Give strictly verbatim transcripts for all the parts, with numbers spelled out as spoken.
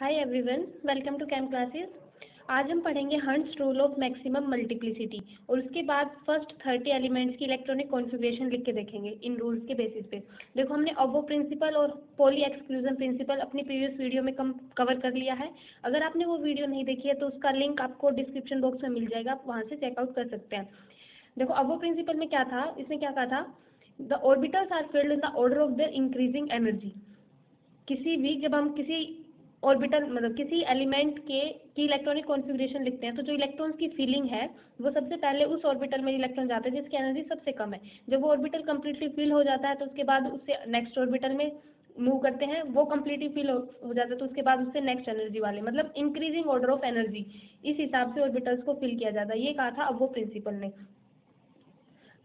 Hi everyone, welcome to cam classes. आज हम पढ़ेंगे Hund's rule of maximum multiplicity और उसके बाद फर्स्ट थर्टी एलिमेंट्स की इलेक्ट्रॉनिक कॉन्फ़िगरेशन लिख के देखेंगे इन रूल्स के बेसिस पे। देखो, हमने ऑफबाउ प्रिंसिपल और पॉली एक्सक्लूजन प्रिंसिपल अपनी प्रीवियस वीडियो में कम कवर कर लिया है। अगर आपने वो वीडियो नहीं देखी है तो उसका लिंक आपको डिस्क्रिप्शन बॉक्स में मिल जाएगा, आप वहाँ से चेकआउट कर सकते हैं। देखो, ऑफबाउ प्रिंसिपल में क्या था, इसमें क्या कहा था, the orbitals are filled in the order of their increasing energy. किसी भी जब हम किसी ऑर्बिटल मतलब किसी एलिमेंट के की इलेक्ट्रॉनिक कॉन्फ़िगरेशन लिखते हैं तो जो इलेक्ट्रॉन्स की फीलिंग है वो सबसे पहले उस ऑर्बिटल में इलेक्ट्रॉन जाते हैं जिसकी एनर्जी सबसे कम है। जब वो ऑर्बिटल कम्प्लीटली फिल हो जाता है तो उसके बाद उससे नेक्स्ट ऑर्बिटल में मूव करते हैं, वो कम्प्लीटली फिल हो जाता है तो उसके बाद उससे नेक्स्ट एनर्जी वाले, मतलब इंक्रीजिंग ऑर्डर ऑफ एनर्जी, इस हिसाब से ऑर्बिटल्स को फिल किया जाता है। ये कहा था अब वो प्रिंसिपल ने।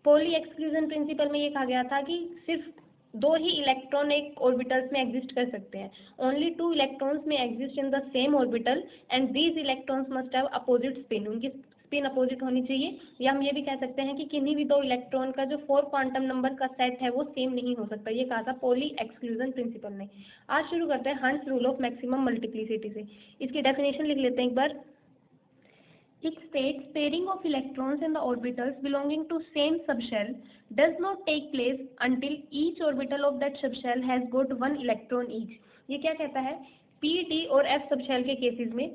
पॉली एक्सक्लूजन प्रिंसिपल में ये कहा गया था कि सिर्फ दो ही इलेक्ट्रॉन एक ऑर्बिटल्स में एग्जिस्ट कर सकते हैं। Only two electrons may exist in the same orbital and these electrons must have opposite spin. उनकी स्पिन अपोजिट होनी चाहिए, या हम ये भी कह सकते हैं कि किन्हीं भी दो इलेक्ट्रॉन का जो फोर क्वांटम नंबर का सेट है वो सेम नहीं हो सकता। ये कहा था पॉली एक्सक्लूजन प्रिंसिपल ने। आज शुरू करते हैं Hund's rule of maximum multiplicity से। इसकी डेफिनेशन लिख लेते हैं एक बार। It states pairing of electrons in the orbitals belonging to same subshell does not take place until each orbital of that subshell has got one electron each. ये क्या कहता है, P, D और F subshell के cases में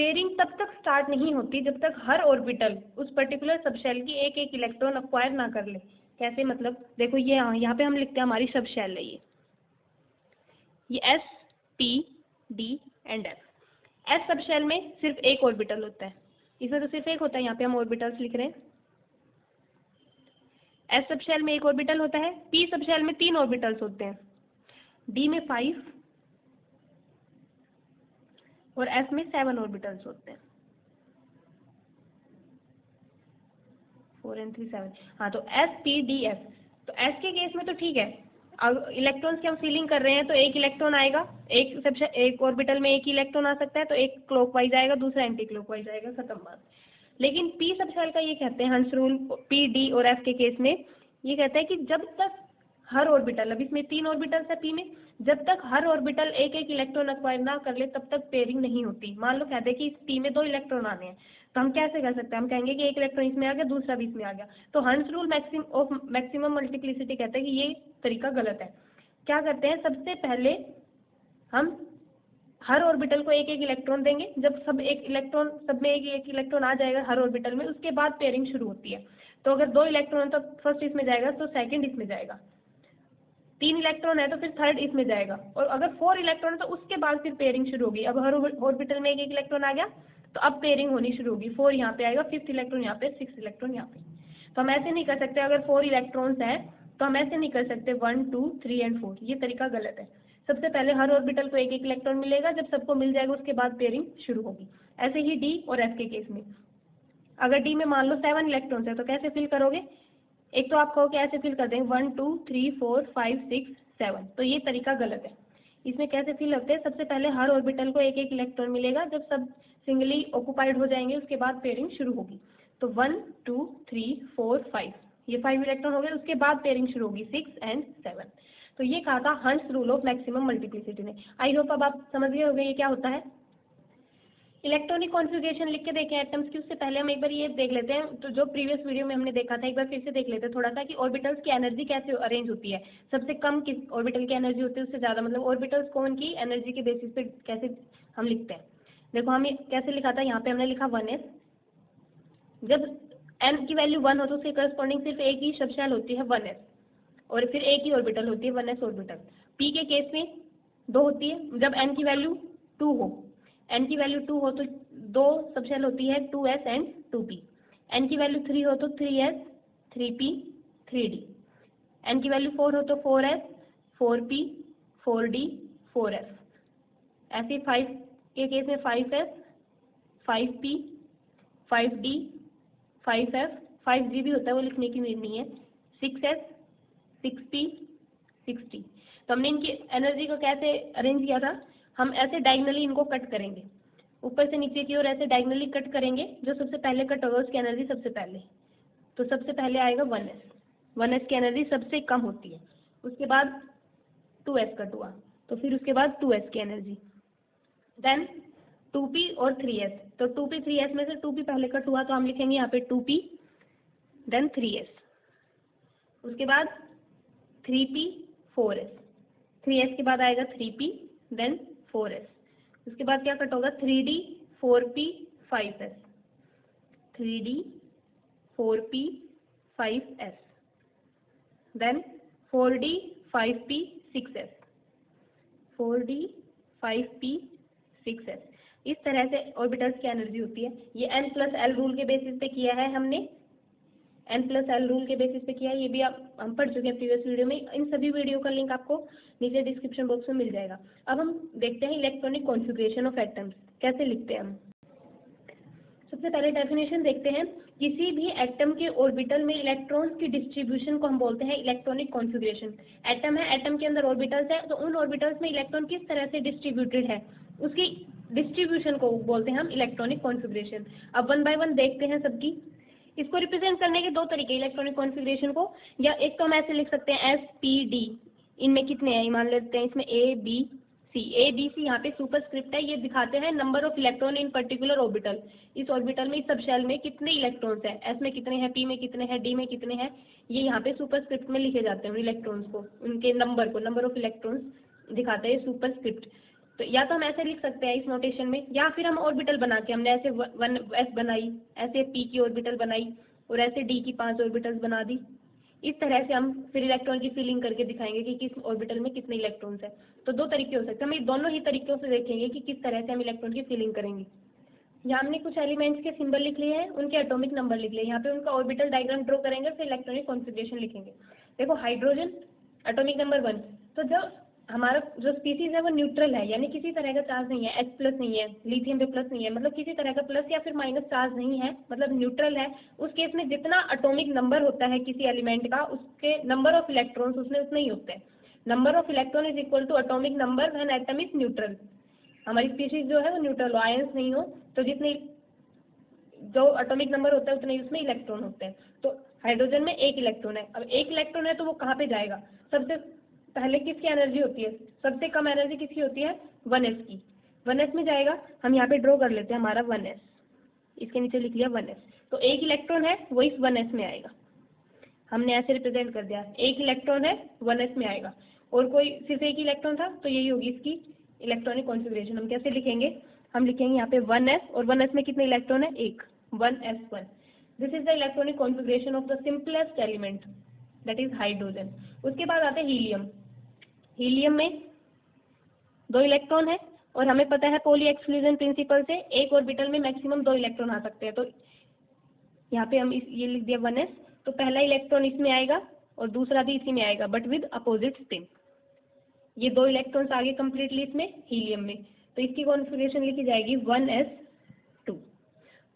pairing तब तक start नहीं होती जब तक हर ऑर्बिटल उस पर्टिकुलर सबशेल की एक एक इलेक्ट्रॉन अक्वायर ना कर ले। कैसे, मतलब देखो ये यह, यहाँ पे हम लिखते हैं हमारी सबशेल है ये ये S, P, D and F। S subshell में सिर्फ एक ऑर्बिटल होता है, इसमें तो सिर्फ एक होता है, यहाँ पे हम ऑर्बिटल्स लिख रहे हैं। एस सबशेल में एक ऑर्बिटल होता है, पी सबशेल में तीन ऑर्बिटल्स होते हैं, डी में फाइव और एफ में सेवन ऑर्बिटल्स होते हैं, फोर एंड थ्री सेवन। हाँ, तो एस पी डी एफ, तो एस के केस में तो ठीक है, अब इलेक्ट्रॉन्स की हम फिलिंग कर रहे हैं तो एक इलेक्ट्रॉन आएगा, एक सबसे एक ऑर्बिटल में एक ही इलेक्ट्रॉन आ सकता है, तो एक क्लॉकवाइज आएगा, दूसरा एंटी क्लॉकवाइज आएगा, खत्म बात। लेकिन पी सबशेल का ये कहते हैं हंड्स रूल, पी डी और एफ के केस में ये कहता है कि जब तक हर ऑर्बिटल, अब इसमें तीन ऑर्बिटल्स है पी में, जब तक हर ऑर्बिटल एक एक इलेक्ट्रॉन अक्वायर ना कर ले तब तक पेयरिंग नहीं होती। मान लो कहते हैं कि इस पी में दो इलेक्ट्रॉन आने हैं तो हम कैसे कर सकते हैं, हम कहेंगे कि एक इलेक्ट्रॉन इसमें आ गया, दूसरा भी इसमें आ गया। तो Hund's rule maxim of maximum multiplicity कहते हैं कि ये तरीका गलत है। क्या करते हैं, सबसे पहले हम हर ऑर्बिटल को एक एक इलेक्ट्रॉन देंगे, जब सब एक इलेक्ट्रॉन सब में एक एक इलेक्ट्रॉन आ जाएगा हर ऑर्बिटल में, उसके बाद पेयरिंग शुरू होती है। तो अगर दो इलेक्ट्रॉन तो फर्स्ट इसमें जाएगा तो सेकेंड इसमें जाएगा, तीन इलेक्ट्रॉन है तो फिर थर्ड इसमें जाएगा, और अगर फोर इलेक्ट्रॉन है तो उसके बाद फिर पेयरिंग शुरू होगी। अब हर ऑर्बिटल में एक एक इलेक्ट्रॉन आ गया तो अब पेयरिंग होनी शुरू होगी, फोर यहाँ पे आएगा, फिफ्थ इलेक्ट्रॉन यहाँ पे, सिक्स इलेक्ट्रॉन यहाँ पे। तो हम ऐसे नहीं कर सकते, अगर फोर इलेक्ट्रॉन्स हैं तो हम ऐसे नहीं कर सकते one two three and four, ये तरीका गलत है। सबसे पहले हर ऑर्बिटल को एक एक इलेक्ट्रॉन मिलेगा, जब सबको मिल जाएगा उसके बाद पेयरिंग शुरू होगी। ऐसे ही डी और एफ के केस में, अगर डी में मान लो सेवन इलेक्ट्रॉन्स है तो कैसे फिल करोगे, एक तो आप कहो कि ऐसे फिल कर देंगे one two three four five six seven, तो ये तरीका गलत है। इसमें कैसे फिल होते हैं, सबसे पहले हर ऑर्बिटल को एक एक इलेक्ट्रॉन मिलेगा, जब सब सिंगली ऑक्यूपाइड हो जाएंगे उसके बाद पेयरिंग शुरू होगी। तो one two three four five, ये फाइव इलेक्ट्रॉन हो गए, उसके बाद पेयरिंग शुरू होगी सिक्स एंड सेवन। तो ये कहा था Hund's rule of maximum multiplicity ने। आई होप अब आप समझ गए होंगे ये क्या होता है। इलेक्ट्रॉनिक कॉन्फ़िगरेशन लिख के देखें एटम्स की, उससे पहले हम एक बार ये देख लेते हैं तो जो प्रीवियस वीडियो में हमने देखा था एक बार फिर से देख लेते हैं थोड़ा सा, कि ऑर्बिटल्स की एनर्जी कैसे अरेंज होती है, सबसे कम किस ऑर्बिटल की एनर्जी होती है उससे ज़्यादा, मतलब ऑर्बिटल्स कौन की एनर्जी के बेसिस पे कैसे हम लिखते हैं। देखो, हम कैसे लिखा था, यहाँ पर हमने लिखा वन एस, जब एन की वैल्यू वन हो तो उसके करस्पॉन्डिंग सिर्फ एक ही सबशेल होती है वन एस, और फिर एक ही ऑर्बिटल होती है वन एस ऑर्बिटल। पी के केस में दो होती है, जब एन की वैल्यू टू हो, एन की वैल्यू टू हो तो दो सबशेल होती है two S and two P, N की वैल्यू थ्री हो तो three S three P three D, N की वैल्यू फोर हो तो four S four P four D four F, ऐसे फाइव के केस में five S five P five D five F, five G भी होता है वो लिखने की नीड नहीं है, six S six P six D. तो हमने इनकी एनर्जी को कैसे अरेंज किया था, हम ऐसे डायगनली इनको कट करेंगे, ऊपर से नीचे की ओर ऐसे डायगनली कट करेंगे, जो सबसे पहले कट होगा उसकी एनर्जी सबसे पहले, तो सबसे पहले आएगा वन एस, वन एस की एनर्जी सबसे कम होती है, उसके बाद टू एस कट हुआ तो फिर उसके बाद टू एस की एनर्जी, देन टू पी और थ्री एस. तो टू पी थ्री एस में से टू पी पहले कट हुआ तो हम लिखेंगे यहाँ पे two P then three S, उसके बाद three P four S, three S के बाद आएगा three P then four S, उसके बाद क्या कट होगा three D four P five S, three D four P five S then four D five P six S, four D five P six S. इस तरह से orbitals की energy होती है. ये n प्लस एल रूल के basis पे किया है हमने, n प्लस एल रूल के बेसिस पे किया है. ये भी आप हम पढ़ चुके हैं प्रीवियस वीडियो में. इन सभी वीडियो का लिंक आपको नीचे डिस्क्रिप्शन बॉक्स में मिल जाएगा. अब हम देखते हैं इलेक्ट्रॉनिक कॉन्फ़िगरेशन ऑफ एटम्स कैसे लिखते हैं हम. सबसे पहले डेफिनेशन देखते हैं. किसी भी एटम के ऑर्बिटल में इलेक्ट्रॉन्स की डिस्ट्रीब्यूशन को हम बोलते हैं इलेक्ट्रॉनिक कॉन्फ़िगरेशन. एटम है, एटम के अंदर ऑर्बिटल्स है, तो उन ऑर्बिटल्स में इलेक्ट्रॉन किस तरह से डिस्ट्रीब्यूटेड है उसकी डिस्ट्रीब्यूशन को बोलते हैं हम इलेक्ट्रॉनिक कॉन्फ़िगरेशन. अब वन बाय वन देखते हैं सबकी. इसको रिप्रेजेंट करने के दो तरीके इलेक्ट्रॉनिक कॉन्फ़िगरेशन को, या एक तो हम ऐसे लिख सकते हैं एस पी डी. इनमें कितने हैं मान लेते हैं, इसमें A B C, A B C यहाँ पे सुपरस्क्रिप्ट है, ये दिखाते हैं number of electron in particular orbital. इस ऑर्बिटल में, इस सब शेल में कितने इलेक्ट्रॉन्स हैं, एस में कितने हैं, पी में कितने हैं, डी में कितने हैं, ये यहाँ पे सुपरस्क्रिप्ट में लिखे जाते हैं इलेक्ट्रॉन्स को, उनके नंबर को, नंबर ऑफ इलेक्ट्रॉन्स दिखाते हैं सुपरस्क्रिप्ट. तो या तो हम ऐसे लिख सकते हैं इस नोटेशन में, या फिर हम ऑर्बिटल बना के, हमने ऐसे वन एस बनाई, ऐसे पी की ऑर्बिटल बनाई और ऐसे डी की पांच ऑर्बिटल्स बना दी. इस तरह से हम फिर इलेक्ट्रॉन की फिलिंग करके दिखाएंगे कि किस ऑर्बिटल में कितने इलेक्ट्रॉन्स हैं. तो दो तरीके हो सकते हैं, हम दोनों ही तरीकों से देखेंगे कि किस तरह से हम इलेक्ट्रॉन की फिलिंग करेंगे. यहाँ हमने कुछ एलिमेंट्स के सिंबल लिख लिए हैं, उनके एटॉमिक नंबर लिख लिए, यहाँ पे उनका ऑर्बिटल डायग्राम ड्रॉ करेंगे, फिर इलेक्ट्रॉनिक कॉन्फ़िगरेशन लिखेंगे. देखो हाइड्रोजन एटॉमिक नंबर वन, तो जब हमारा जो स्पीसीज है वो न्यूट्रल है, यानी किसी तरह का चार्ज नहीं है, एच प्लस नहीं है, लिथियम पे प्लस नहीं है, मतलब किसी तरह का प्लस या फिर माइनस चार्ज नहीं है, मतलब न्यूट्रल है. उस केस में जितना एटॉमिक नंबर होता है किसी एलिमेंट का, उसके नंबर ऑफ इलेक्ट्रॉन्स उसमें उतने ही होते हैं. Number of electron is equal to atomic number when atom is neutral. हमारी स्पीसीज जो है वो न्यूट्रल हो, आयंस नहीं हो, तो जितने जो एटॉमिक नंबर होता है उतने उसमें इलेक्ट्रॉन होते हैं. तो हाइड्रोजन में एक इलेक्ट्रॉन है. अब एक इलेक्ट्रॉन है तो वो कहाँ पे जाएगा, सबसे पहले किसकी एनर्जी होती है, सबसे कम एनर्जी किसकी होती है, वन एस की, वन एस में जाएगा. हम यहाँ पे ड्रॉ कर लेते हैं हमारा वन एस, इसके नीचे लिख लिया वन एस. तो एक इलेक्ट्रॉन है वो इस वन एस में आएगा, हमने ऐसे रिप्रेजेंट कर दिया, एक इलेक्ट्रॉन है वन एस में आएगा. और कोई सिर्फ एक इलेक्ट्रॉन था तो यही होगी इसकी इलेक्ट्रॉनिक कॉन्फ़िगरेशन. हम कैसे लिखेंगे, हम लिखेंगे यहाँ पे वन एस, और वन एस में कितने इलेक्ट्रॉन है, एक, one S one. This is the electronic configuration of the simplest element that is hydrogen. उसके बाद आते हैं हीलियम. हीलियम में दो इलेक्ट्रॉन है, और हमें पता है पॉली एक्सक्लूजन प्रिंसिपल से एक ऑर्बिटल में मैक्सिमम दो इलेक्ट्रॉन आ सकते हैं. तो यहाँ पे हम इस ये लिख दिया वन एस, तो पहला इलेक्ट्रॉन इसमें आएगा और दूसरा भी इसी में आएगा, बट विद अपोजिट स्पिन. ये दो इलेक्ट्रॉन्स आगे कम्प्लीटली इसमें हीलियम में, तो इसकी कॉन्फ़िगरेशन लिखी जाएगी one S two,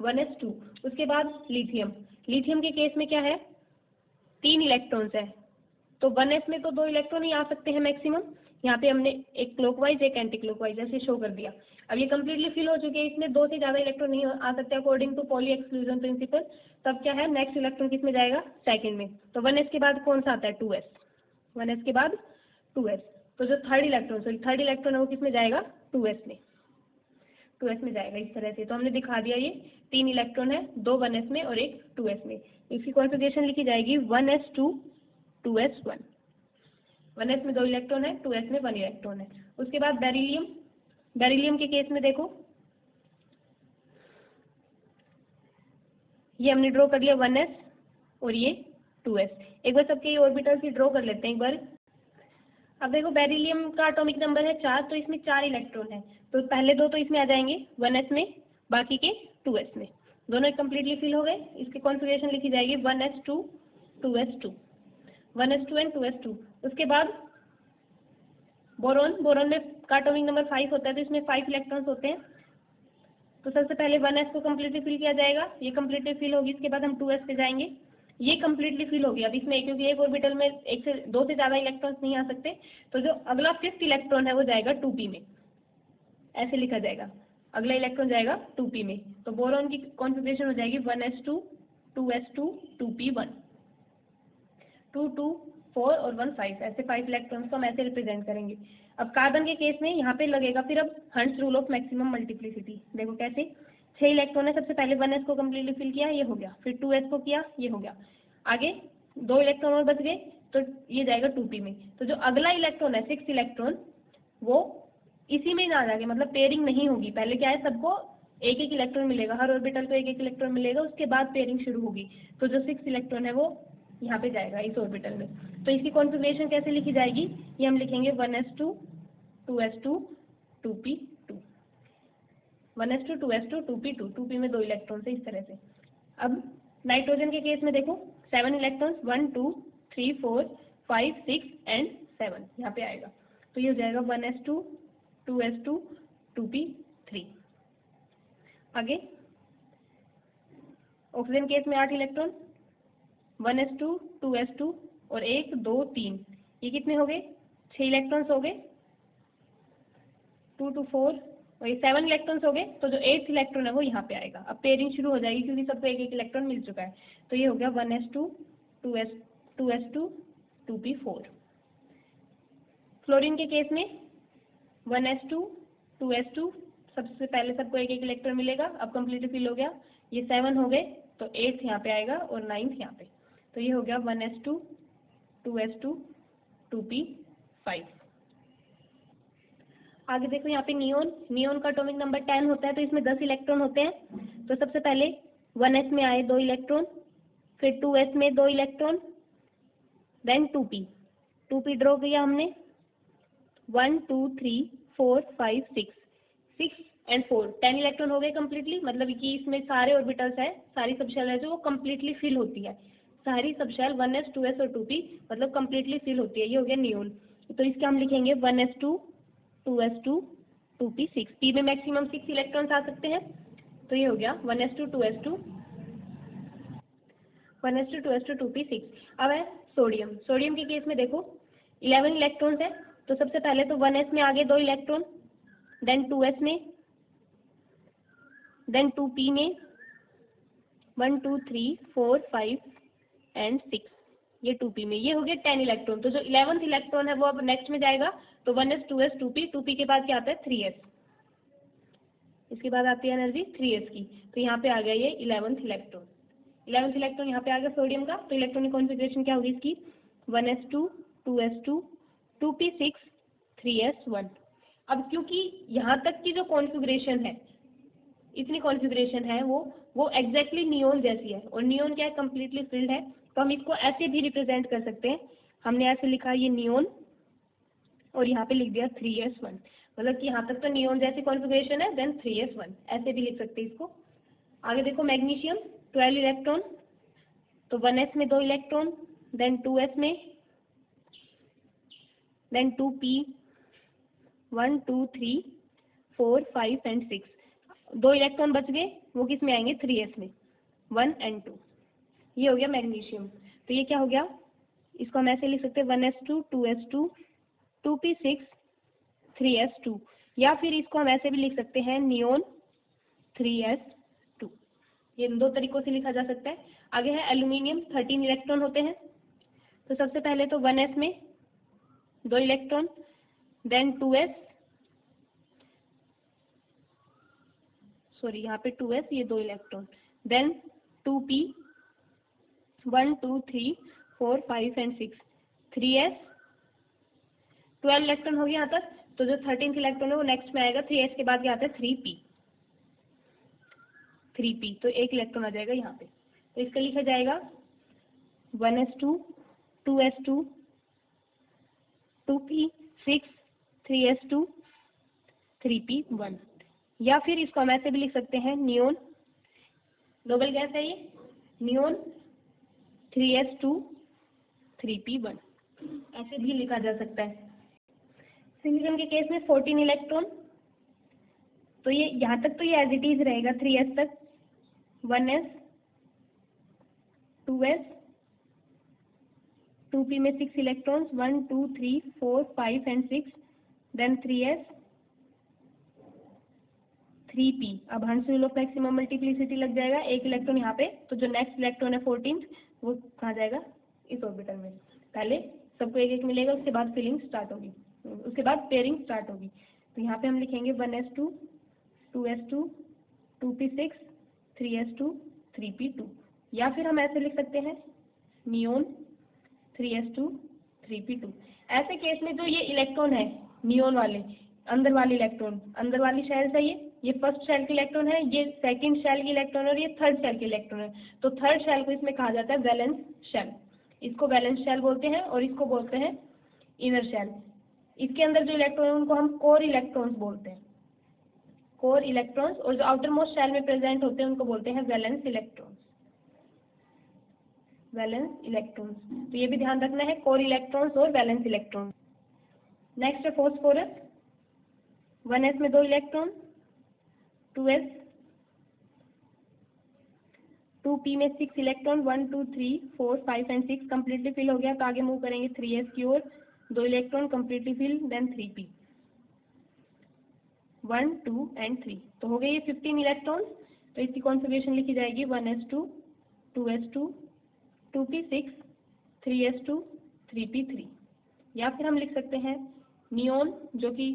one S two. उसके बाद लिथियम. लिथियम के केस में क्या है, तीन इलेक्ट्रॉन्स है, तो वन एस में तो दो इलेक्ट्रॉन ही आ सकते हैं मैक्सिमम. यहाँ पे हमने एक क्लॉकवाइज एक एंटी क्लॉकवाइज ऐसे शो कर दिया. अब ये कम्प्लीटली फिल हो चुके हैं, इसमें दो से ज़्यादा इलेक्ट्रॉन नहीं आ सकते according to Pauli exclusion principle. तब क्या है, नेक्स्ट इलेक्ट्रॉन किस में जाएगा, सेकंड में. तो वन एस के बाद कौन सा आता है, टू एस, वन एस के बाद टू एस. तो जो third electron, sorry third electron है वो किस में जाएगा, टू एस में, टू एस में जाएगा. इस तरह से तो हमने दिखा दिया ये तीन इलेक्ट्रॉन है, दो वन एस में और एक टू एस में. इसकी कॉन्फ़िगरेशन लिखी जाएगी one S two two S one. One S में दो इलेक्ट्रॉन है, टू एस में वन इलेक्ट्रॉन है. उसके बाद बेरिलियम. बेरिलियम के केस में देखो ये हमने ड्रॉ कर लिया वन एस और ये टू एस. एक बार सबके ये ऑर्बिटल्स ही ड्रॉ कर लेते हैं एक बार. अब देखो बेरिलियम का एटॉमिक नंबर है चार, तो इसमें चार इलेक्ट्रॉन है, तो पहले दो तो इसमें आ जाएंगे वन एस में, बाकी के टू एस में. दोनों कम्प्लीटली फिल हो गए. इसकी कॉन्फ़िगरेशन लिखी जाएगी one S two two S two, one S two and two S two. उसके बाद बोरोन. बोरोन में एटॉमिक नंबर फाइव होता है, तो इसमें फाइव इलेक्ट्रॉन्स होते हैं. तो सबसे पहले वन एस को कम्प्लीटली फिल किया जाएगा, ये कम्प्लीटली फिल होगी. इसके बाद हम टू एस पे जाएंगे, ये कम्प्लीटली फिल होगी. अब इसमें क्योंकि एक ऑर्बिटल में एक से दो से ज़्यादा इलेक्ट्रॉन्स नहीं आ सकते, तो जो अगला फिफ्थ इलेक्ट्रॉन है वो जाएगा टू पी में, ऐसे लिखा जाएगा, अगला इलेक्ट्रॉन जाएगा टू पी में. तो बोरोन की कॉन्फ़िगरेशन हो जाएगी one S two two S two two P one, two two four और वन फाइव, ऐसे फाइव इलेक्ट्रॉन्स को हम ऐसे रिप्रेजेंट करेंगे। अब कार्बन के केस में यहाँ पे लगेगा फिर अब Hund's rule of maximum multiplicity. देखो कैसे, छह इलेक्ट्रॉन है, सबसे पहले वन एस को कम्प्लीटली फिल किया, ये हो गया, फिर टू एस को किया, ये हो गया, आगे दो इलेक्ट्रॉन और बच गए तो ये जाएगा टू पी में। तो जो अगला इलेक्ट्रॉन है सिक्स इलेक्ट्रॉन वो इसी में ना जाएगा, मतलब पेयरिंग नहीं होगी। पहले क्या है, सबको एक एक इलेक्ट्रॉन मिलेगा, हर ऑर्बिटल को एक एक इलेक्ट्रॉन मिलेगा, उसके बाद पेयरिंग शुरू होगी। तो जो सिक्स इलेक्ट्रॉन है वो यहाँ पे जाएगा इस ऑर्बिटल में। तो इसकी कॉन्फ़िगरेशन कैसे लिखी जाएगी, ये हम लिखेंगे one S two, two S two, two P two, one S two, two S two, two P two, two P में दो इलेक्ट्रॉन है, इस तरह से। अब नाइट्रोजन के केस में देखो seven electrons, one two three four five six and seven यहाँ पे आएगा, तो ये हो जाएगा one S two, two S two, two P three. आगे ऑक्सीजन केस में आठ electron, one S two, two S two और एक दो तीन, ये कितने हो गए, छह इलेक्ट्रॉन्स हो गए, टू टू फोर और ये सेवन इलेक्ट्रॉन्स हो गए। तो जो एट्थ इलेक्ट्रॉन है वो यहाँ पे आएगा, अब पेयरिंग शुरू हो जाएगी क्योंकि सबको एक एक इलेक्ट्रॉन मिल चुका है। तो ये हो गया one S two, two S, two S two, two P four. Fluorine के केस में one S two, two S two, सबसे पहले सबको एक एक इलेक्ट्रॉन मिलेगा, अब कम्प्लीटली फिल हो गया, ये सेवन हो गए तो एट्थ यहाँ पे आएगा और नाइन्थ यहाँ पे। तो ये हो गया one S two, two S two, two P five. आगे देखो यहाँ पे नियोन, नियोन का एटॉमिक नंबर टेन होता है, तो इसमें दस इलेक्ट्रॉन होते हैं। तो सबसे पहले वन एस में आए दो इलेक्ट्रॉन, फिर टू एस में दो electron, then two P, two P draw किया हमने, one two three four five six, six and four, ten electron हो गए कम्प्लीटली, मतलब कि इसमें सारे ऑर्बिटल्स हैं, सारी सबशेल है जो वो कम्प्लीटली फिल होती है, सारी subshell one S, two S और टू पी मतलब कम्प्लीटली फिल होती है। ये हो गया नियोन, तो इसका हम लिखेंगे one S two, two S two, two P six, P में मैक्सिमम सिक्स इलेक्ट्रॉन्स आ सकते हैं। तो ये हो गया one S two, two S two, one S two, two S two, two P six. अब है सोडियम, सोडियम के केस में देखो इलेवन इलेक्ट्रॉन्स है, तो सबसे पहले तो वन एस में आगे दो इलेक्ट्रॉन, देन टू एस में, देन टू पी में, one two three four five and six, ये टू पी में, ये हो गया टेन इलेक्ट्रॉन। तो जो इलेवंथ इलेक्ट्रॉन है वो अब नेक्स्ट में जाएगा, तो one S, two S, two P, two P के बाद क्या आता है थ्री एस, इसके बाद आती है एनर्जी थ्री एस की। तो यहाँ पे आ गया ये इलेवंथ इलेक्ट्रॉन, इलेवंथ इलेक्ट्रॉन यहाँ पे आ गया सोडियम का। तो इलेक्ट्रॉनिक कॉन्फ़िगरेशन क्या होगी इसकी, one S two, two S two, two P six, three S one. अब क्योंकि यहाँ तक की जो कॉन्फ़िगरेशन है, इतनी कॉन्फ़िगरेशन है वो वो एग्जैक्टली नियोन जैसी है, और नियोन क्या है कम्प्लीटली फिल्ड है, तो हम इसको ऐसे भी रिप्रेजेंट कर सकते हैं। हमने ऐसे लिखा ये नियोन और यहाँ पे लिख दिया थ्री एस वन, मतलब कि यहाँ तक तो नियोन जैसी कॉन्फ़िगरेशन है, देन थ्री एस वन ऐसे भी लिख सकते हैं इसको। आगे देखो मैग्नीशियम, ट्वेल्व इलेक्ट्रॉन, तो वन एस में दो इलेक्ट्रॉन, देन टू एस में, then two P, one two three four five and six, दो इलेक्ट्रॉन बच गए, वो किस में आएंगे थ्री एस में, वन एंड टू। ये हो गया मैग्नीशियम। तो ये क्या हो गया, इसको हम ऐसे लिख सकते हैं one S two, two S two, two P six, three S two, या फिर इसको हम ऐसे भी लिख सकते हैं नियोन थ्री एस टू। ये इन दो तरीकों से लिखा जा सकता है। आगे है एल्यूमिनियम, थर्टीन इलेक्ट्रॉन होते हैं, तो सबसे पहले तो वन एस में दो electron, then two S, sorry यहाँ पे टू एस, ये दो electron, then two P, one two three four five and six, three S, twelve electron हो गया यहाँ तक। तो जो थर्टीन इलेक्ट्रॉन है वो नेक्स्ट में आएगा, थ्री एस के बाद क्या आता है थ्री पी, थ्री पी, तो एक इलेक्ट्रॉन आ जाएगा यहाँ पे। तो इसका लिखा जाएगा one S two, two S two, two P six, three S two, three P one, या फिर इसको हम ऐसे भी लिख सकते हैं नियोन, नोबल गैस है ये, neon three S two, three P one, ऐसे भी लिखा जा सकता है। सिलिकॉन के केस में फोर्टीन इलेक्ट्रॉन, तो ये यहाँ तक तो ये एज इट इज रहेगा थ्री एस तक, one S, two S, two P में six electrons, one two three four five and six, then three S, three P, अब Hund's rule of maximum multiplicity लग जाएगा, एक इलेक्ट्रॉन यहाँ पे, तो जो नेक्स्ट इलेक्ट्रॉन है फोर्टीन वो कहाँ जाएगा इस ऑर्बिटल में। पहले सबको एक एक मिलेगा, उसके बाद फिलिंग स्टार्ट होगी, उसके बाद पेयरिंग स्टार्ट होगी। तो यहाँ पे हम लिखेंगे one S two, two S two, two P six, three S two, three P two, या फिर हम ऐसे लिख सकते हैं neon three S two, three P two. ऐसे केस में जो ये इलेक्ट्रॉन है नियोन वाले, अंदर वाले इलेक्ट्रॉन, अंदर वाली शेल है ये ये फर्स्ट शेल के इलेक्ट्रॉन है, ये सेकंड शेल के इलेक्ट्रॉन और ये थर्ड शेल के इलेक्ट्रॉन है। तो थर्ड शेल को इसमें कहा जाता है वैलेंस शेल, इसको वैलेंस शेल बोलते हैं, और इसको बोलते हैं इनर शेल। इसके अंदर जो इलेक्ट्रॉन है उनको हम कोर इलेक्ट्रॉन्स बोलते हैं, कोर इलेक्ट्रॉन्स, और जो आउटर मोस्ट शेल में प्रेजेंट होते हैं उनको बोलते हैं वैलेंस इलेक्ट्रॉन्स, वैलेंस इलेक्ट्रॉन्स। तो ये भी ध्यान रखना है, कोर इलेक्ट्रॉन्स और वैलेंस इलेक्ट्रॉन्स। नेक्स्ट है फॉस्फोरस, वन एस में दो electron, two S, two P में six electron, one, two, three, four, five and six completely fill हो गया। तो आगे मूव करेंगे थ्री एस की ओर, दो electron completely fill, then three P, one, two and three. तो हो गए ये फिफ्टीन इलेक्ट्रॉन। तो इसकी कॉन्फ़िगरेशन लिखी जाएगी one S two, two S two, two P six, three S two, three P three, या फिर हम लिख सकते हैं नियोन जो कि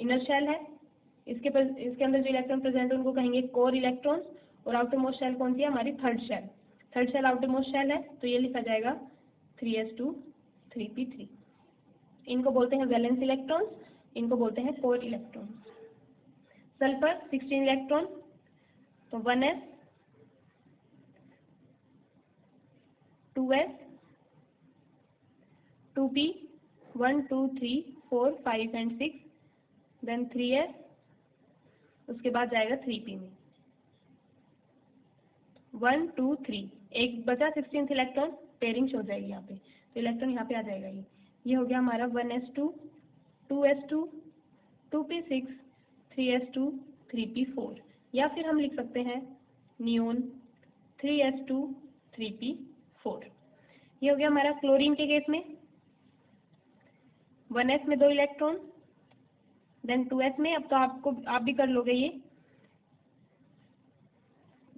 इनर शेल है, इसके पर, इसके अंदर जो इलेक्ट्रॉन प्रेजेंट है उनको कहेंगे कोर इलेक्ट्रॉन्स, और आउटर मोस्ट शेल कौन सी है हमारी third shell, third shell outer most shell है। तो ये लिखा जाएगा three S two, three P three. इनको बोलते हैं वैलेंस इलेक्ट्रॉन्स, इनको बोलते हैं core electrons. Sulphur sixteen electron, तो one S, two S, two P, one, two, three, four, five and six, then three S, उसके बाद जाएगा थ्री पी में, वन, टू, थ्री, एक बचा सिक्सटीन इलेक्ट्रॉन, पेयरिंग हो जाएगी यहाँ पे, तो इलेक्ट्रॉन यहाँ पे आ जाएगा। ये ये हो गया हमारा one S two, two S two, two P six, three S two, three P four, या फिर हम लिख सकते हैं neon three S two, three P four. ये हो गया हमारा क्लोरीन के केस में, वन एस में दो इलेक्ट्रॉन, देन टू एस में, अब तो आपको आप भी कर लोगे ये,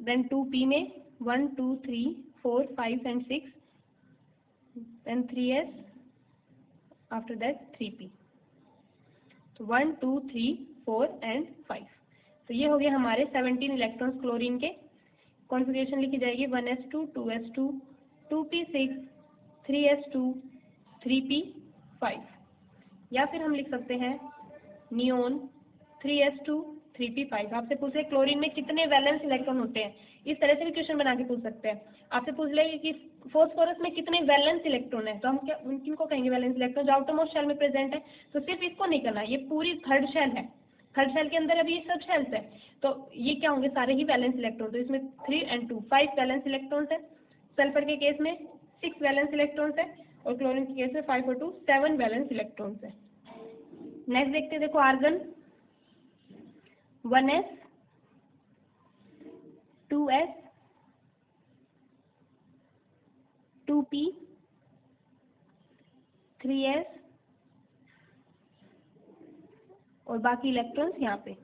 देन टू पी में one, two, three, four, five and six, then three S, after that three P. तो one, two, three, four and five. तो ये हो गए हमारे सेवनटीन इलेक्ट्रॉन्स क्लोरीन के। कॉन्फ़िगरेशन लिखी जाएगी one S two, two S two, two P six, three S two, three P five, या फिर हम लिख सकते हैं neon three S two, three P five. आपसे पूछ ले क्लोरीन में कितने वैलेंस इलेक्ट्रॉन होते हैं, इस तरह से भी क्वेश्चन बना के पूछ सकते हैं। आपसे पूछ ले कि फॉस्फोरस में कितने वैलेंस इलेक्ट्रॉन है, तो हम क्या उनको कहेंगे वैलेंस इलेक्ट्रॉन, जो आउटरमोस्ट शेल में प्रेजेंट है। तो सिर्फ इसको नहीं करना, ये पूरी थर्ड शेल है, थर्ड शेल के अंदर अभी ये सब शेल्स है, तो ये क्या होंगे सारे ही वैलेंस इलेक्ट्रॉन। तो इसमें three and two five valence electrons है, सल्फर के केस में सिक्स वैलेंस इलेक्ट्रॉन्स है, और क्लोरीन के केस में फाइव और टू सेवन वैलेंस इलेक्ट्रॉन्स है। नेक्स्ट देखते हैं, देखो argon, one S, two S, two P, three S, और बाकी इलेक्ट्रॉन्स यहाँ पे।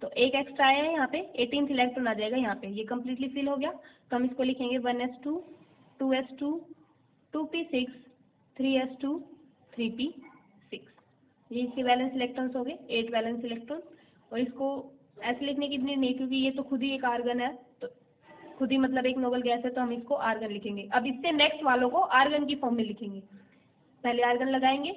तो एक एक्स्ट्रा आया है यहाँ पे, एटीन्थ इलेक्ट्रॉन आ जाएगा यहाँ पे। ये कम्प्लीटली फिल हो गया, तो हम इसको लिखेंगे one S two, two S two, two P six, three S two, three P six. ये इसके वैलेंस इलेक्ट्रॉन्स हो गए, एट वैलेंस इलेक्ट्रॉन। और इसको ऐसे लिखने की भी नहीं, क्योंकि ये तो खुद ही एक आर्गन है, तो खुद ही मतलब एक नोबल गैस है, तो हम इसको आर्गन लिखेंगे। अब इससे नेक्स्ट वालों को आर्गन की फॉर्म में लिखेंगे, पहले आर्गन लगाएंगे,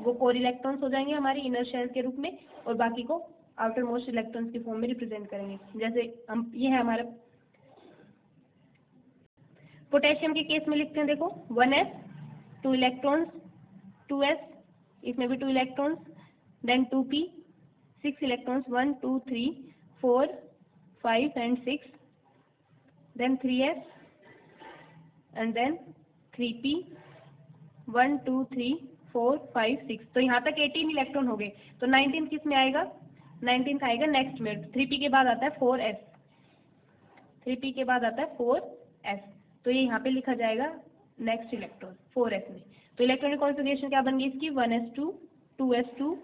वो कोर इलेक्ट्रॉन्स हो जाएंगे हमारे इनर शेल के रूप में, और बाकी को आउटर मोस्ट इलेक्ट्रॉन्स की फॉर्म में रिप्रेजेंट करेंगे। जैसे हम ये है हमारा पोटेशियम के केस में लिखते हैं, देखो one S, two electrons, two S, इसमें भी two electrons, then two P, six electrons, one, two, three, four, five and six, then three S and then three P, one, two, three, four, five, six. तो यहाँ तक eighteen electron हो गए। तो nineteen किस में आएगा, नाइनटीन आएगा नेक्स्ट में। थ्री पी के बाद आता है फोर एस, थ्री पी के बाद आता है फोर एस, तो ये यहाँ पे लिखा जाएगा नेक्स्ट इलेक्ट्रॉन फोर एस में। तो इलेक्ट्रॉनिक कॉन्फ़िगरेशन क्या बन गई इसकी, one S two, two S two,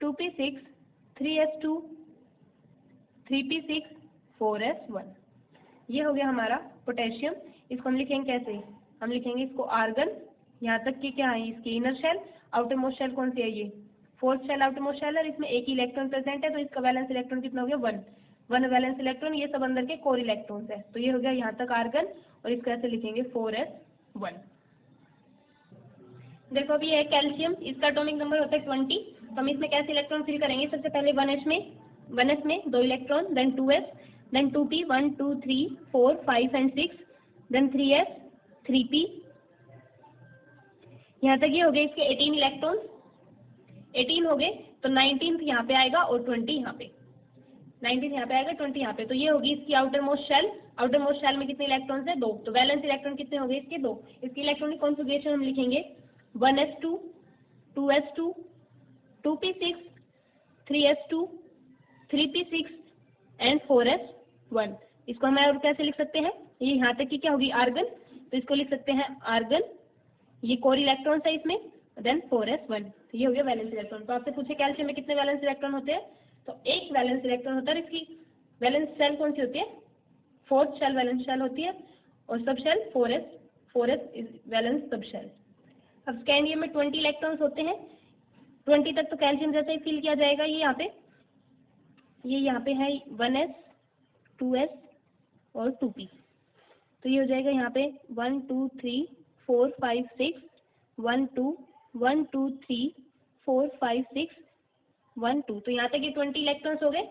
two P six, three S two, three P six, four S one. ये हो गया हमारा पोटेशियम। इसको हम लिखेंगे कैसे, हम लिखेंगे इसको आर्गन यहाँ तक कि क्या है इसकी inner shell, outer most shell कौन सी है ये fourth shell outer most shell है, इसमें एक ही इलेक्ट्रॉन प्रेजेंट है तो इसका वैलेंस इलेक्ट्रॉन कितना हो गया वन वन वैलेंस इलेक्ट्रॉन, ये सब अंदर के कोर इलेक्ट्रॉन्स है। तो ये हो गया यहाँ तक आर्गन और इसका ऐसे लिखेंगे फोर एस वन। देखो अभी है कैल्शियम, इसका एटॉमिक नंबर होता है ट्वेंटी, तो हम इसमें कैसे इलेक्ट्रॉन फिल करेंगे, सबसे पहले वन एच में वन एच में दो electron, then two S, then two P, one two three four five and six, then three S three P, यहाँ तक ये हो गए इसके एटीन इलेक्ट्रॉन, एटीन हो गए तो नाइनटीन यहाँ पे आएगा और ट्वेंटी यहाँ पे, नाइनटीन यहाँ पे आएगा ट्वेंटी यहाँ पे, तो ये होगी इसकी outer most shell. Outer most shell में कितने इलेक्ट्रॉन्स है दो, तो वैलेंस इलेक्ट्रॉन कितने हो गए इसके दो। इसकी इलेक्ट्रॉनिक कॉन्फिगरेशन हम लिखेंगे one S two two S two two P six three S two three P six and four S one. इसको हम और कैसे लिख सकते हैं, ये यहाँ तक की क्या होगी आर्गन, तो इसको लिख सकते हैं आर्गन, ये कोर इलेक्ट्रॉन्स है इसमें, देन फोर एस वन, ये हो गया वैलेंस इलेक्ट्रॉन। तो आपसे पूछे कैल्शियम में कितने वैलेंस इलेक्ट्रॉन होते हैं, तो एक वैलेंस इलेक्ट्रॉन होता है, इसकी वैलेंस शेल कौन सी होती है फोर्थ शेल वैलेंस शेल होती है, और सब shell four S four S valence सब शेल। अब स्कैंडियम में ट्वेंटी इलेक्ट्रॉन्स होते हैं, ट्वेंटी तक तो कैल्शियम जैसा ही फील किया जाएगा, ये यहाँ पे ये यहाँ पे है वन एस टू एस और टू पी, तो ये हो जाएगा यहाँ पे one two three four five six one two one two three four five six one two, तो यहाँ तक ये ट्वेंटी इलेक्ट्रॉन्स हो गए।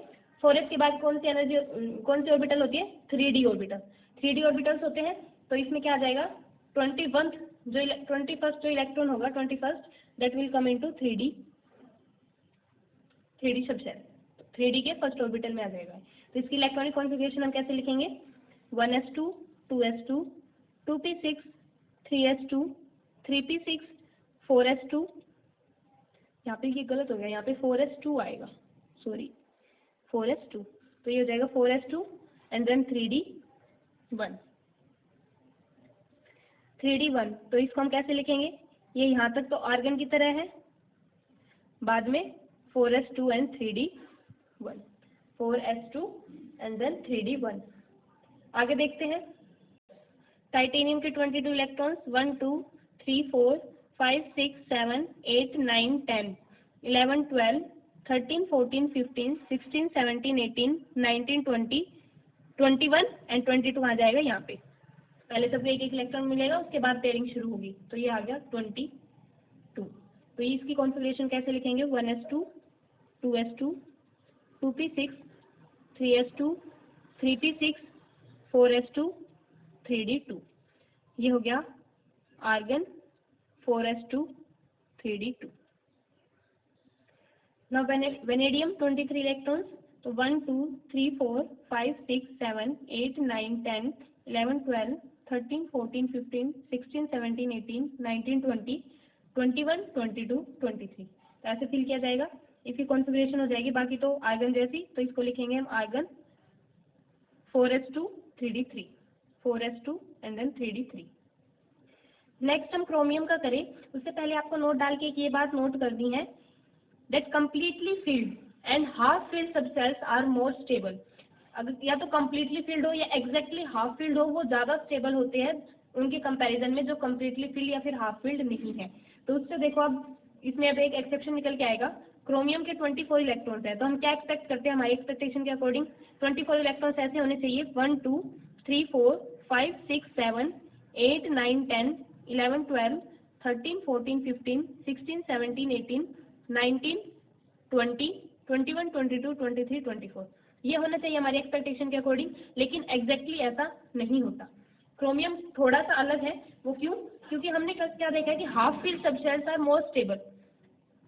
फोर एस के बाद कौन सी एनर्जी कौन सी ऑर्बिटल होती है three d orbital, three d orbitals होते हैं, तो इसमें क्या आ जाएगा ट्वेंटी वन जो ट्वेंटी फर्स्ट जो इलेक्ट्रॉन होगा twenty first that will come into three d three d subshell, three d के फर्स्ट ऑर्बिटल में आ जाएगा। तो इसकी इलेक्ट्रॉनिक कॉन्फिगरेशन हम कैसे लिखेंगे one S two two S two two P six three S two three P six four s two, यहाँ पे ये गलत हो गया यहाँ पे फोर एस टू आएगा सॉरी फोर एस टू, तो ये हो जाएगा four s two and then three d one three d one, तो इसको हम कैसे लिखेंगे, ये यहाँ तक तो आर्गन की तरह है, बाद में four s two and three d one, four s two and then three d one. आगे देखते हैं टाइटेनियम के twenty two electrons one two three four five six seven eight nine ten eleven twelve thirteen fourteen fifteen sixteen seventeen eighteen nineteen twenty twenty one and twenty two आ जाएगा यहाँ पे, पहले सबको एक एक इलेक्ट्रॉन मिलेगा उसके बाद पेयरिंग शुरू होगी, तो ये आ गया ट्वेंटी टू। तो इसकी कॉन्फिगरेशन कैसे लिखेंगे one S two two S two two P six three S two three P six four s two three d two, ये हो गया argon four s two three d two. Now vanadium twenty three electrons, तो one two three four five six seven eight nine ten eleven twelve thirteen fourteen fifteen sixteen seventeen eighteen nineteen twenty twenty one twenty two twenty three, तो ऐसे fill किया जाएगा। इसकी configuration हो जाएगी बाकी तो आर्गन जैसी, तो इसको लिखेंगे हम argon four s two three d three four s two and then three d three. Next हम क्रोमियम का करें, उससे पहले आपको नोट डाल के एक ये बात नोट करनी है that completely filled and half filled subshells are more stable. अगर या तो कम्प्लीटली फिल्ड हो या एग्जैक्टली हाफ फिल्ड हो वो ज़्यादा स्टेबल होते हैं उनके कंपैरिजन में जो कम्प्लीटली फिल्ड या फिर हाफ फिल्ड नहीं है। तो उससे देखो अब इसमें अब एक एक्सेप्शन निकल के आएगा, क्रोमियम के ट्वेंटी फोर इलेक्ट्रॉन्स हैं, तो हम क्या एक्सपेक्ट करते हैं, हमारी एक्सपेक्टेशन के अकॉर्डिंग ट्वेंटी फोर इलेक्ट्रॉन्स ऐसे होने चाहिए one two three four five six seven eight nine ten eleven twelve thirteen fourteen fifteen sixteen seventeen eighteen nineteen twenty twenty one twenty two twenty three twenty four, ये होना चाहिए हमारी expectation के according, लेकिन exactly ऐसा नहीं होता। Chromium थोड़ा सा अलग है, वो क्यों, क्योंकि हमने क्या देखा है कि half filled subshells are most stable,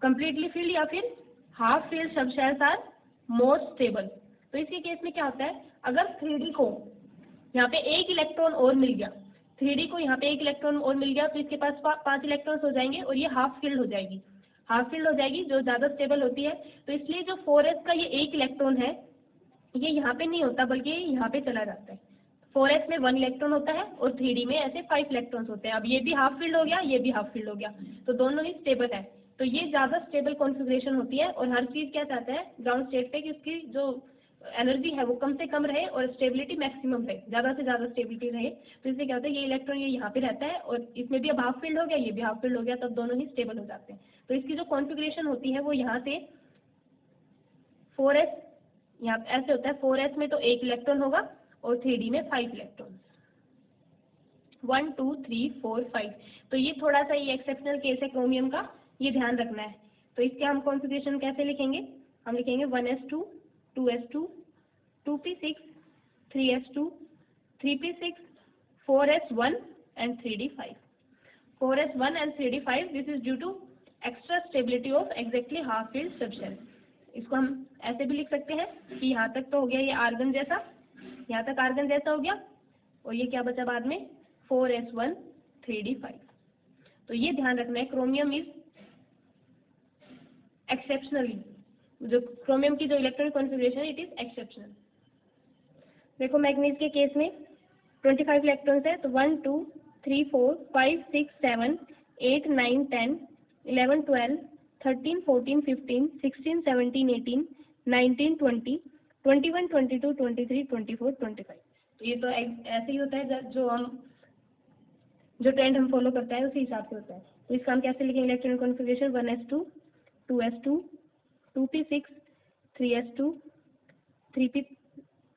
completely filled या फिर half filled subshells are most stable. तो इसके केस में क्या होता है, अगर थ्री डी को यहाँ पे एक इलेक्ट्रॉन और मिल गया, थ्री डी को यहाँ पे एक इलेक्ट्रॉन और मिल गया, तो इसके पास पा, पाँच इलेक्ट्रॉन्स हो जाएंगे और ये हाफ फील्ड हो जाएगी, हाफ फील्ड हो जाएगी जो ज़्यादा स्टेबल होती है। तो इसलिए जो फोर एस का ये एक इलेक्ट्रॉन है ये यहाँ पे नहीं होता बल्कि यहाँ पे चला जाता है। फोर एस में वन इलेक्ट्रॉन होता है और थ्री डी में ऐसे फाइव इलेक्ट्रॉन्स होते हैं। अब ये भी हाफ फील्ड हो गया, ये भी हाफ फील्ड हो गया, तो दोनों ही स्टेबल है। तो ये ज़्यादा स्टेबल कॉन्फिगरेशन होती है और हर चीज़ क्या चाहता है ग्राउंड स्टेट पे कि उसकी जो एनर्जी है वो कम से कम रहे और स्टेबिलिटी मैक्सिमम रहे, ज़्यादा से ज़्यादा स्टेबिलिटी रहे। तो इससे क्या होता है, ये इलेक्ट्रॉन ये यहाँ पे रहता है और इसमें भी अब हाफ फील्ड हो गया, ये भी हाफ फील्ड हो गया, तब दोनों ही स्टेबल हो जाते हैं। तो इसकी जो कॉन्फिग्रेशन होती है वो यहाँ से फोर एस यहाँ पे ऐसे होता है, फोर एस में तो एक इलेक्ट्रॉन होगा और थ्री डी में five electron, one two three four five. तो ये थोड़ा सा ये एक्सेप्शनल केस है क्रोमियम का, ये ध्यान रखना है। तो इसके हम कॉन्फिग्रेशन कैसे लिखेंगे, हम लिखेंगे one S two two S two two P six three S two three P six four S one and three d five, four S one and three d five. This is due to extra stability of exactly half filled substance. इसको हम ऐसे भी लिख सकते हैं कि यहाँ तक तो हो गया ये आर्गन जैसा, यहाँ तक आर्गन जैसा हो गया और ये क्या बचा बाद में, four S one three d five. तो ये ध्यान रखना है, क्रोमियम इज एक्सेप्शनली, जो क्रोमियम की जो electronic configuration it is exceptional. देखो मैग्नीज के केस में पच्चीस इलेक्ट्रॉन्स है, तो one two three four five six seven eight nine ten eleven twelve thirteen fourteen fifteen sixteen seventeen eighteen nineteen twenty twenty one twenty two twenty three twenty four twenty five. तो ये तो ऐसे ही होता है, जो हम जो ट्रेंड हम फॉलो करते हैं उसी हिसाब से होता है। तो इसका हम कैसे लिखेंगे electronic configuration, one S two two S two two P six three S two three P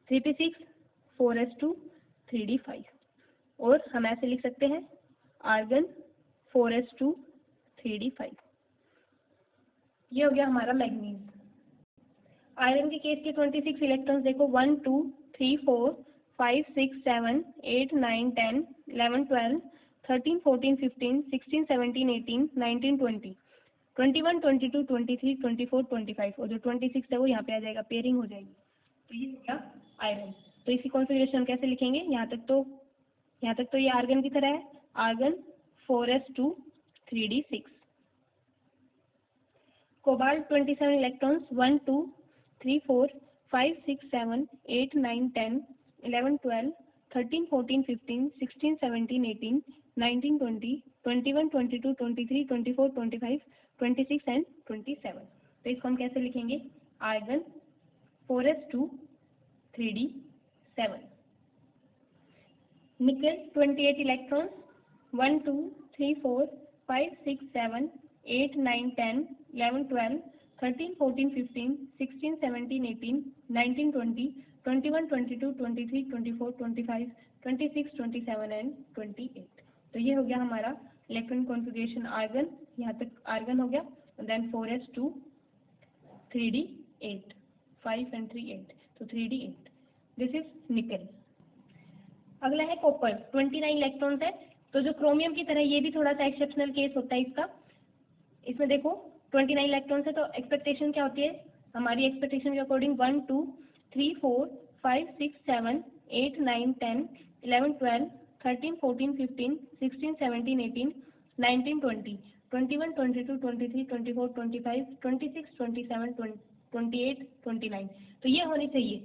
three P six four s two three d five. और हम ऐसे लिख सकते हैं argon four s two three d five. ये हो गया हमारा मैग्नीज। आयरन के केस के ट्वेंटी सिक्स इलेक्ट्रॉन्स देखो, one two three four five six seven eight nine ten eleven twelve thirteen fourteen fifteen sixteen seventeen eighteen nineteen twenty twenty one twenty two twenty three twenty four twenty five और जो twenty six है वो यहाँ पे आ जाएगा, pairing हो जाएगी। तो ये हो गया आयरन। तो इसकी कॉन्फ़िगरेशन कैसे लिखेंगे, यहाँ तक तो यहाँ तक तो ये आर्गन की तरह है, argon four s two three d six. Cobalt twenty seven electrons, one two three four five six seven eight nine ten eleven twelve thirteen fourteen fifteen sixteen seventeen eighteen nineteen twenty twenty one twenty two twenty three twenty four twenty five twenty six and twenty seven. तो इसको हम कैसे लिखेंगे, argon four s two three d seven. Nickel twenty eight electrons, one two three four five six seven eight nine ten eleven twelve thirteen fourteen fifteen sixteen seventeen eighteen nineteen twenty twenty one twenty two twenty three twenty four twenty five twenty six twenty seven and twenty eight. तो ये हो गया हमारा electron configuration argon, यहाँ तक argon हो गया, then four s two three d eight five and three eight, तो three d eight. This is nickel. अगला है कॉपर, ट्वेंटी नाइन इलेक्ट्रॉन्स है। तो जो क्रोमियम की तरह ये भी थोड़ा सा एक्सेप्शनल केस होता है इसका। इसमें देखो ट्वेंटी नाइन इलेक्ट्रॉन्स है, तो एक्सपेक्टेशन क्या होती है हमारी, एक्सपेक्टेशन के according one two three four five six seven eight nine ten eleven twelve thirteen fourteen fifteen sixteen seventeen eighteen nineteen twenty twenty one twenty two twenty three twenty four twenty five twenty six twenty seven twenty eight twenty nine. तो ये होनी चाहिए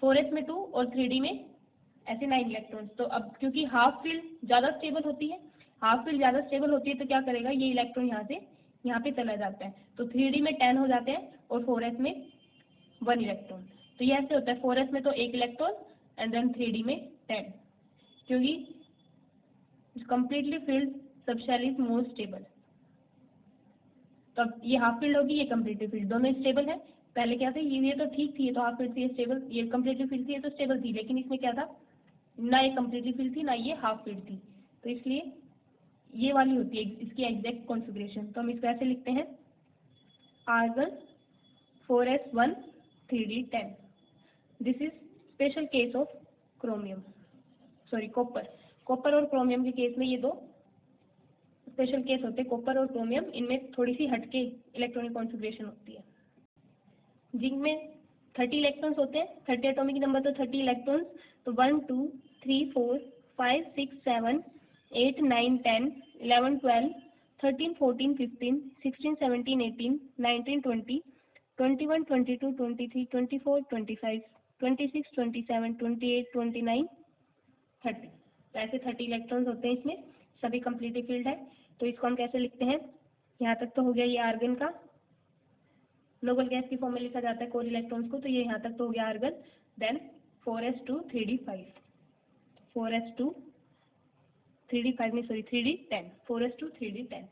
four s में two और three d में ऐसे nine electrons. तो अब क्योंकि हाफ फील्ड ज़्यादा स्टेबल होती है, हाफ फील्ड ज़्यादा स्टेबल होती है तो क्या करेगा, ये इलेक्ट्रॉन यहाँ से यहाँ पे चला जाता है। तो थ्री डी में टेन हो जाते हैं और फोर एस में वन इलेक्ट्रॉन। तो ये ऐसे होता है, फोर एस में तो एक electron and then three d में टेन, क्योंकि completely filled subshell is more stable. तो अब ये हाफ फील्ड होगी, ये कंप्लीटली फील्ड, दोनों स्टेबल है। पहले क्या था, ये तो ठीक थी, ये तो हाफ फील्ड थी, ये स्टेबल, ये कंप्लीटली फील्ड थी, ये तो स्टेबल थी, लेकिन इसमें क्या था, ना ये कंप्लीटली फील्ड थी ना ये हाफ फील्ड थी, तो इसलिए ये वाली होती है इसकी एग्जैक्ट कॉन्फ़िगरेशन। तो हम इसको ऐसे लिखते हैं argon four S one three d ten. This is special case of chromium, sorry copper. Copper और क्रोमियम के केस में ये दो स्पेशल केस होते हैं, कॉपर और क्रोमियम। इनमें थोड़ी सी हटके इलेक्ट्रॉनिक कॉन्फ़िगरेशन होती है। जिंक में थर्टी इलेक्ट्रॉन्स होते हैं, थर्टी एटॉमिक नंबर, तो थर्टी इलेक्ट्रॉन्स। तो one two three four five six seven eight nine ten eleven twelve thirteen fourteen fifteen sixteen seventeen eighteen nineteen twenty twenty one twenty two twenty three twenty four twenty five twenty six twenty seven twenty eight twenty nine thirty. तो ऐसे thirty electrons होते हैं, इसमें सभी completely field है। तो इसको हम कैसे लिखते हैं, यहाँ तक तो हो गया ये आर्गन का, नोबल गैस की फॉर्म में लिखा जाता है कोर इलेक्ट्रॉन्स को, तो ये यहाँ तक तो हो गया argon, then four s two three d five, four s two three d five नहीं sorry three d ten, four s two three d ten,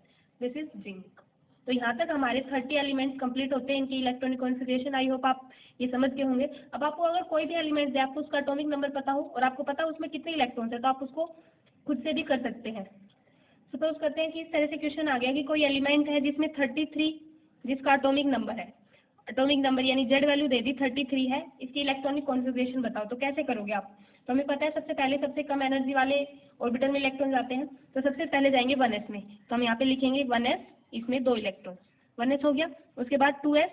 this is zinc. तो यहाँ तक हमारे थर्टी एलिमेंट्स कंप्लीट होते हैं, इनकी इलेक्ट्रॉनिक कॉन्फ़िगरेशन। आई होप आप ये समझ के होंगे। अब आपको अगर कोई भी एलिमेंट दे, आपको उसका एटॉमिक नंबर पता हो और आपको पता हो उसमें कितने इलेक्ट्रॉन्स है, तो आप उसको खुद से भी कर सकते हैं। सपोज करते हैं कि इस तरह से क्वेश्चन आ गया कि कोई एलिमेंट है जिसमें थर्टी थ्री, जिसका एटॉमिक नंबर है, एटॉमिक नंबर यानी जेड वैल्यू दे दी थर्टी थ्री है, इसकी इलेक्ट्रॉनिक कॉन्फ़िगरेशन बताओ, तो कैसे करोगे आप? तो हमें पता है सबसे पहले सबसे कम एनर्जी वाले ऑर्बिटल में इलेक्ट्रॉन जाते हैं, तो सबसे पहले जाएंगे वन एस में, तो हम यहाँ पे लिखेंगे वन एस, इसमें दो इलेक्ट्रॉन, वन एस हो गया। उसके बाद two S,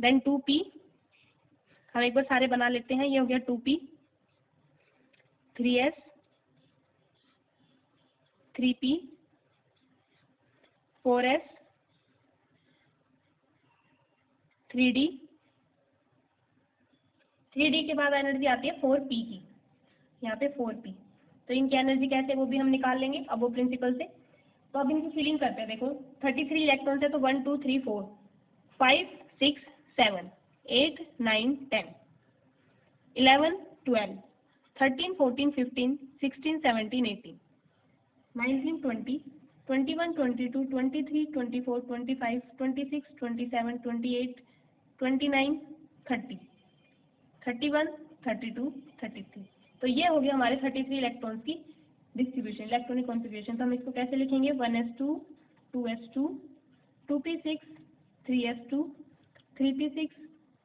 then two p, हम एक बार सारे बना लेते हैं, ये हो गया two P, three S, three P, four S, three d, three d के बाद एनर्जी आती है फोर पी की, यहाँ पे फोर पी, तो इनकी एनर्जी कैसे है वो भी हम निकाल लेंगे अब वो प्रिंसिपल से। तो अब इनकी फिलिंग करते हैं, देखो थर्टी थ्री इलेक्ट्रॉन्स है, तो one two three four five six seven eight nine ten eleven twelve thirteen fourteen fifteen sixteen seventeen eighteen nineteen twenty twenty one twenty two twenty three twenty four twenty five twenty six twenty seven twenty eight twenty nine thirty thirty one thirty two thirty three. तो ये हो गया हमारे thirty three electrons की distribution, electronic configuration. तो हम इसको कैसे लिखेंगे, one S two, two S two, two P six, three S two, three P six,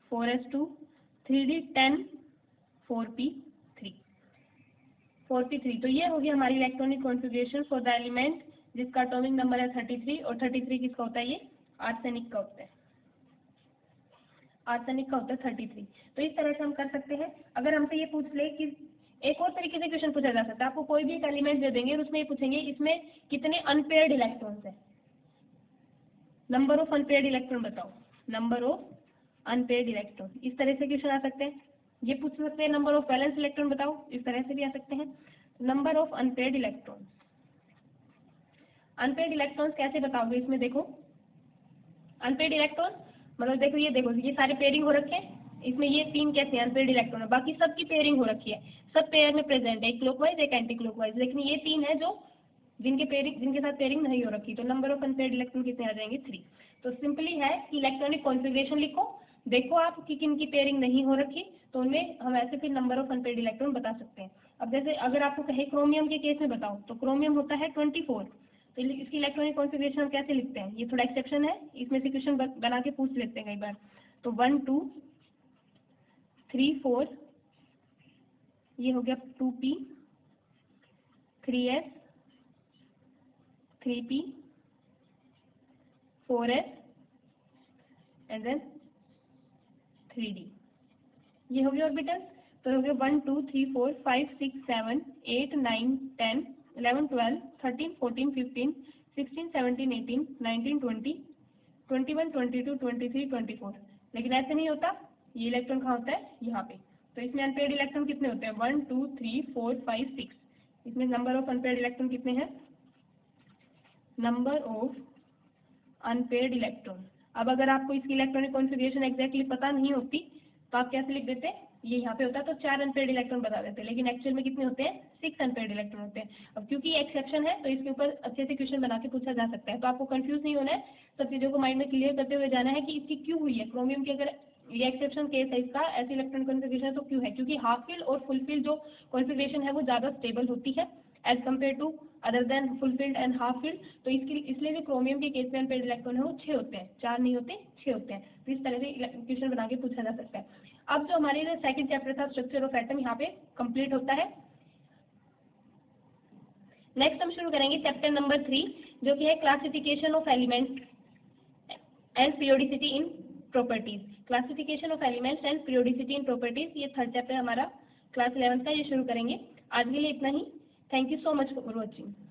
four s two, three d ten, four p three, four p three. तो ये होगी हमारी electronic configuration for the element जिसका atomic number है thirty three, और thirty three किसका होता है, ये आर्सेनिक का होता है, आर्सेनिक का होता है थर्टी थ्री। तो इस तरह से हम कर सकते हैं। अगर हमसे ये पूछ ले कि एक और तरीके से क्वेश्चन पूछा जा सकता है, आपको कोई भी एक एलिमेंट दे देंगे और उसमें ये पूछेंगे इसमें कितने अनपेयर्ड इलेक्ट्रॉन्स हैं, नंबर ऑफ अनपेयर्ड इलेक्ट्रॉन बताओ, नंबर ऑफ अनपेयर्ड इलेक्ट्रॉन, इस तरह से क्वेश्चन आ सकते हैं। ये पूछ सकते हैं नंबर ऑफ वैलेंस इलेक्ट्रॉन बताओ, इस तरह से भी आ सकते हैं। Number of unpaired electron, unpaired electrons कैसे बताओगे, इसमें देखो अनपेयर्ड इलेक्ट्रॉन मतलब देखो ये देखो ये सारे पेयरिंग हो रखे हैं, इसमें ये तीन कैसे अनपेयर्ड इलेक्ट्रॉन है, बाकी सबकी पेयरिंग हो रखी है, सब पेयर में प्रेजेंट है, एक क्लॉकवाइज एक एंटी क्लॉकवाइज, लेकिन ये तीन है जो जिनके पेयरिंग जिनके साथ पेयरिंग नहीं हो रखी। तो नंबर ऑफ अनपेयर्ड इलेक्ट्रॉन कितने आ जाएंगे, थ्री। तो सिंपली है कि इलेक्ट्रॉनिक कॉन्फ़िगरेशन लिखो, देखो आप कि किनकी पेयरिंग नहीं हो रखी, तो उनमें हम ऐसे फिर नंबर ऑफ अनपेयर्ड इलेक्ट्रॉन बता सकते हैं। अब जैसे अगर आपको कहे क्रोमियम के केस में बताओ, तो क्रोमियम होता है ट्वेंटी फोर, तो इसकी इलेक्ट्रॉनिक कॉन्फ़िगरेशन हम कैसे लिखते हैं, ये थोड़ा एक्सेप्शन है, इसमें से क्वेश्चन बना के पूछ लेते हैं कई बार। तो वन टू थ्री फोर, ये हो गया two P, three S, three P, four s and then three d, ये हो गया ऑर्बिटल्स। तो हो गया one two three four five six seven eight nine ten eleven twelve thirteen fourteen fifteen sixteen seventeen eighteen nineteen twenty twenty one twenty two twenty three twenty four. लेकिन ऐसे नहीं होता, ये इलेक्ट्रॉन कहाँ होता है, यहाँ पे। तो इसमें अनपेयर्ड इलेक्ट्रॉन कितने होते हैं, one two three four five six, इसमें नंबर ऑफ अनपेयर्ड इलेक्ट्रॉन कितने हैं, नंबर ऑफ अनपेयर्ड इलेक्ट्रॉन। अब अगर आपको इसकी इलेक्ट्रॉनिक कॉन्फ़िगरेशन एग्जैक्टली पता नहीं होती तो आप कैसे लिख देते, ये यहाँ पे होता तो चार अनपेयर्ड इलेक्ट्रॉन बता देते, लेकिन एक्चुअल में कितने होते हैं, सिक्स अनपेयर्ड इलेक्ट्रॉन होते हैं। अब क्योंकि एक्सेप्शन है तो इसके ऊपर अच्छे से क्वेश्चन बना के पूछा जा सकता है, तो आपको कंफ्यूज नहीं होना है, सब चीज़ों को माइंड में क्लियर करते हुए जाना है कि इसकी क्यों हुई है। क्रोमियम की अगर ये एक्सेप्शन केस है इसका, ऐसी इलेक्ट्रॉनिक कॉन्फ़िगरेशन है तो क्यों है, क्योंकि हाफ फिल और फुल फिल जो कॉन्फ़िगरेशन है वो ज़्यादा स्टेबल होती है as compare to other than full filled and half filled. तो इसके इसलिए जो क्रोमियम के केस में अनपेयर्ड इलेक्ट्रॉन है वो छः होते हैं, चार नहीं होते, छः होते हैं। तो इस तरह से क्वेश्चन बना के पूछा जा सकता है। अब जो हमारे जो सेकंड चैप्टर था स्ट्रक्चर ऑफ एटम, यहाँ पे कंप्लीट होता है। नेक्स्ट हम शुरू करेंगे चैप्टर नंबर थ्री, जो कि है classification of elements and periodicity in properties, classification of elements and periodicity in properties. ये थर्ड चैप्टर हमारा क्लास इलेवंथ का, ये शुरू करेंगे। आज के लिए इतना ही, thank you so much for watching.